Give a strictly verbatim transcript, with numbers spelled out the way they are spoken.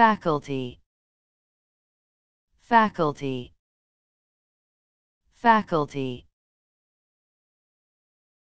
faculty, faculty, faculty.